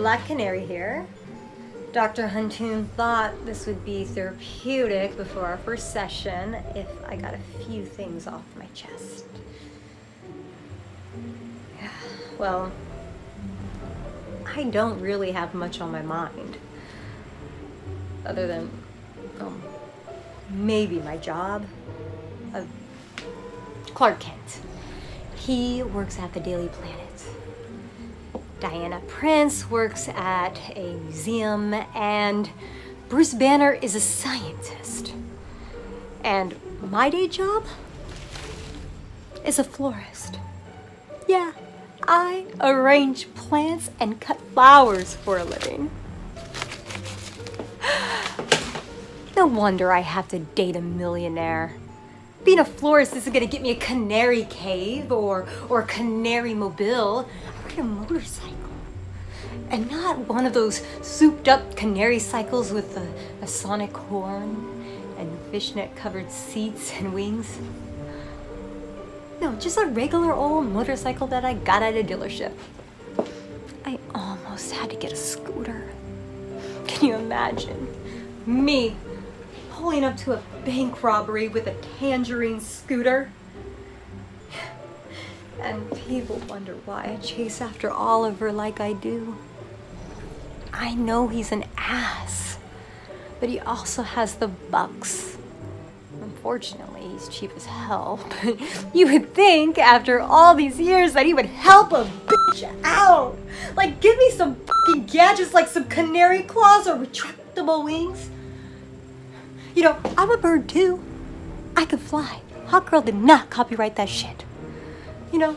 Black Canary here. Dr. Huntoon thought this would be therapeutic before our first session if I got a few things off my chest. Well, I don't really have much on my mind, other than maybe my job. Clark Kent. He works at the Daily Planet. Diana Prince works at a museum, and Bruce Banner is a scientist. And my day job is a florist. Yeah, I arrange plants and cut flowers for a living. No wonder I have to date a millionaire. Being a florist isn't gonna get me a canary cave or a canary mobile. A motorcycle, and not one of those souped-up canary cycles with a sonic horn and fishnet-covered seats and wings. No, just a regular old motorcycle that I got at a dealership. I almost had to get a scooter. Can you imagine? Me pulling up to a bank robbery with a tangerine scooter? And people wonder why I chase after Oliver like I do. I know he's an ass, but he also has the bucks. Unfortunately, he's cheap as hell, but you would think after all these years that he would help a bitch out. Like, give me some fucking gadgets like some canary claws or retractable wings. You know, I'm a bird too. I can fly. Hawk Girl did not copyright that shit. You know,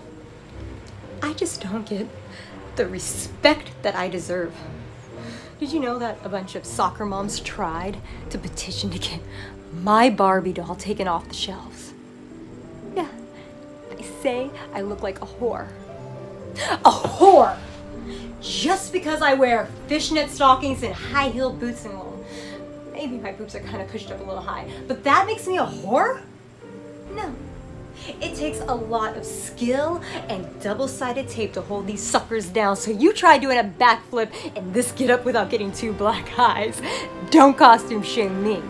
I just don't get the respect that I deserve. Did you know that a bunch of soccer moms tried to petition to get my Barbie doll taken off the shelves? Yeah, they say I look like a whore. A whore! Just because I wear fishnet stockings and high-heeled boots and all. Maybe my boobs are kind of pushed up a little high, but that makes me a whore? No. It takes a lot of skill and double-sided tape to hold these suckers down, so you try doing a backflip in this getup without getting two black eyes. Don't costume shame me.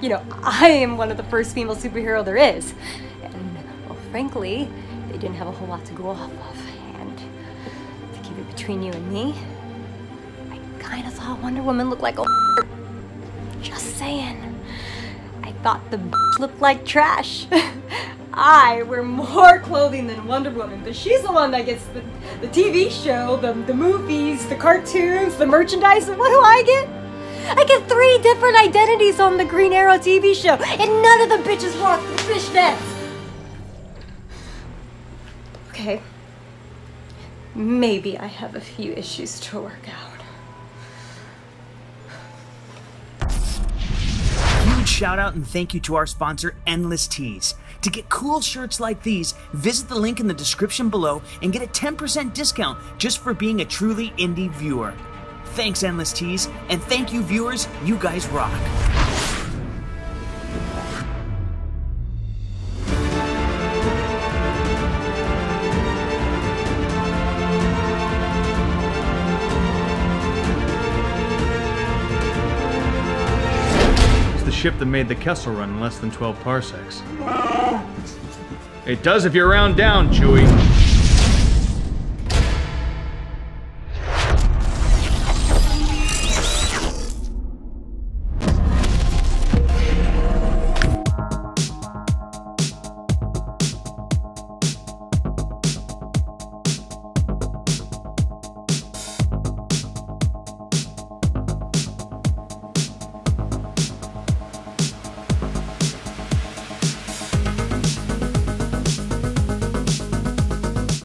You know, I am one of the first female superheroes there is. And, well, frankly, they didn't have a whole lot to go off of. And to keep it between you and me, I kinda saw Wonder Woman look like a just saying. I thought the looked like trash. I wear more clothing than Wonder Woman, but she's the one that gets the TV show, the movies, the cartoons, the merchandise, and what do I get? I get 3 different identities on the Green Arrow TV show, and none of the bitches rock the fishnets! Okay, maybe I have a few issues to work out. Shout out and thank you to our sponsor, Endless Tees. To get cool shirts like these, visit the link in the description below and get a 10% discount just for being a truly indie viewer. Thanks, Endless Tees, and thank you, viewers. You guys rock. Ship that made the Kessel run in less than 12 parsecs. It does if you round down, Chewie.